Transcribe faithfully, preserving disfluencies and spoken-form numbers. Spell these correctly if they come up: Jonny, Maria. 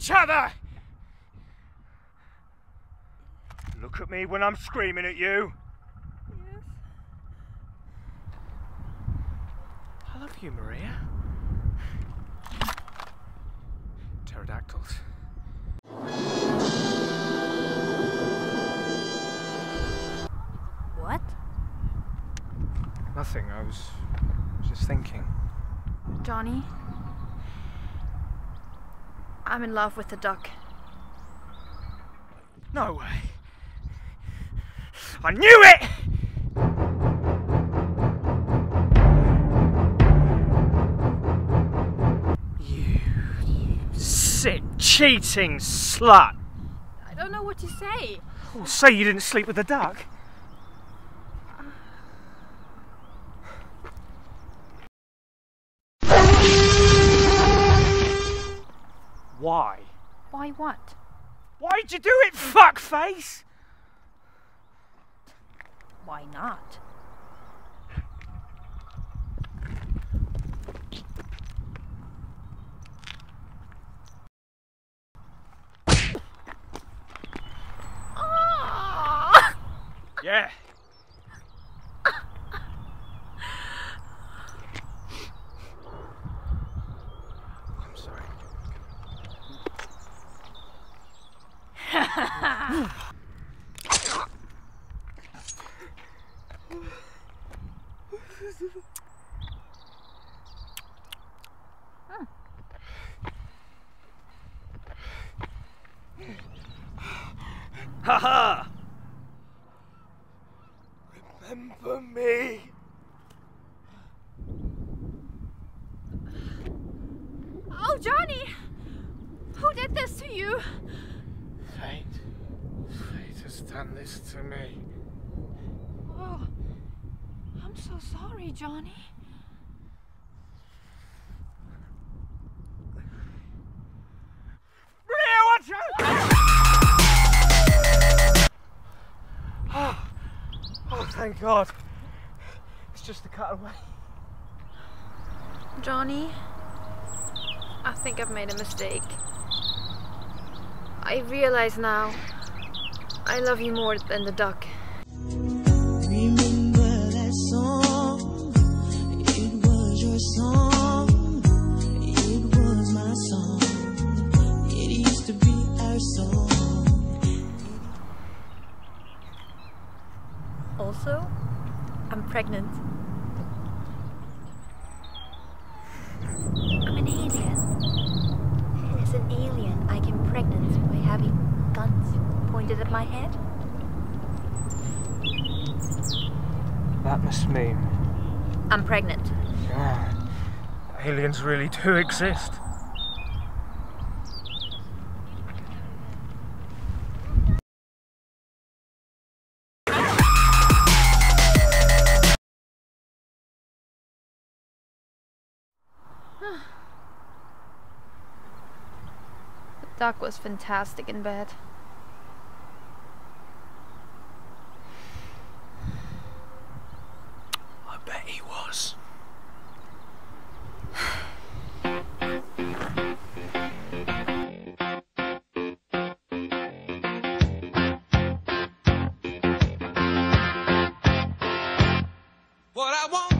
each other! Look at me when I'm screaming at you. Yes. I love you, Maria. Pterodactyls. What? Nothing, I was just thinking. Jonny, I'm in love with the duck. No way! I knew it! You, you sick, cheating slut! I don't know what to say. Oh, say you didn't sleep with the duck. Why? Why what? Why'd you do it, fuckface? Why not? Oh! Yeah. I'm sorry. Haha! Remember me! Oh, Jonny! Who did this to you? Fate. Fate has done this to me. Oh, I'm so sorry, Jonny. Maria, watch out! Thank God. It's just a cutaway. Jonny, I think I've made a mistake. I realize now I love you more than the duck. Remember that song? It was your song. It was my song. It used to be our song. Also, I'm pregnant. I'm an alien. As an alien, I get pregnant by having guns pointed at my head. That must mean... I'm pregnant. Yeah. Aliens really do exist. The duck was fantastic in bed. I bet he was. What I want.